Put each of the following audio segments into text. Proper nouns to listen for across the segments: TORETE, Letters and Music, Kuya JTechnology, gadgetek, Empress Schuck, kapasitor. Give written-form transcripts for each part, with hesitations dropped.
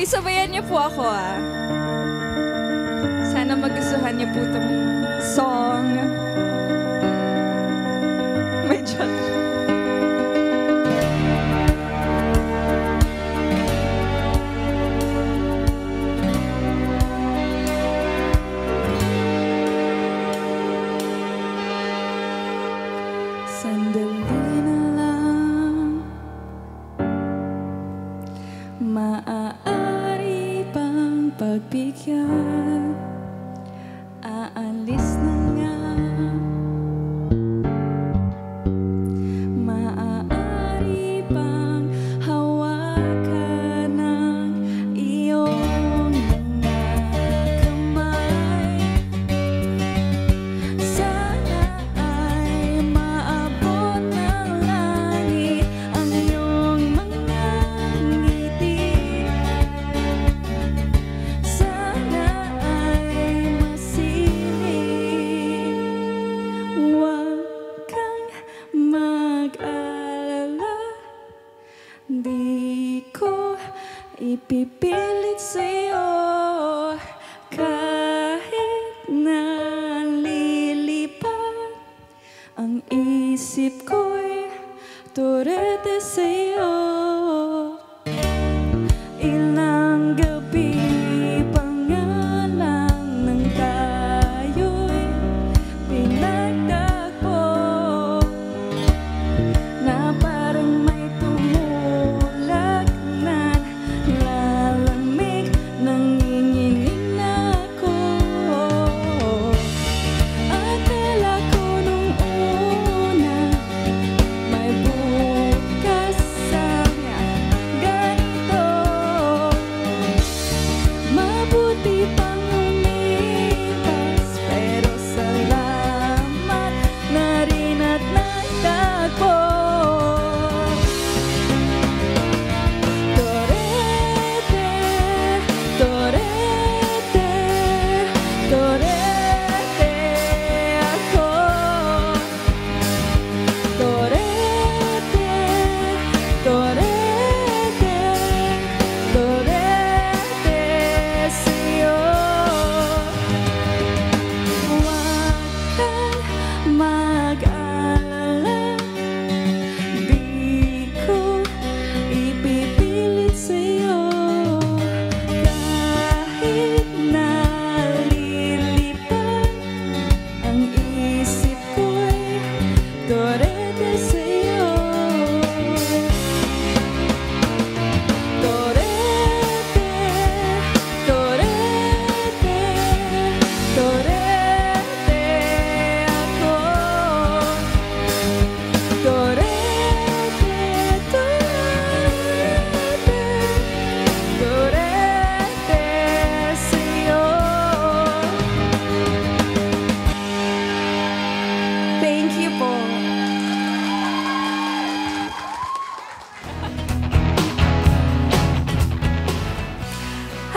isabayan niyo po ako Sana magustuhan niyo po itong song. Medyo... Maaari pang pagbigyan, aalis na nga. Maaari pang hawakan ng iyong mga kamay. Sana ay maabot ng langit ang iyong mga ngiti. Di ko ipipilit sa'yo kahit nalilipat ang isip ko'y turete sa'yo. Ilang gabi pang alam ng tayo'y pinagtagpo na parang may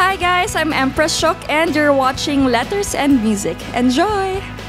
Hi guys, I'm Empress Schuck and you're watching Letters and Music. Enjoy!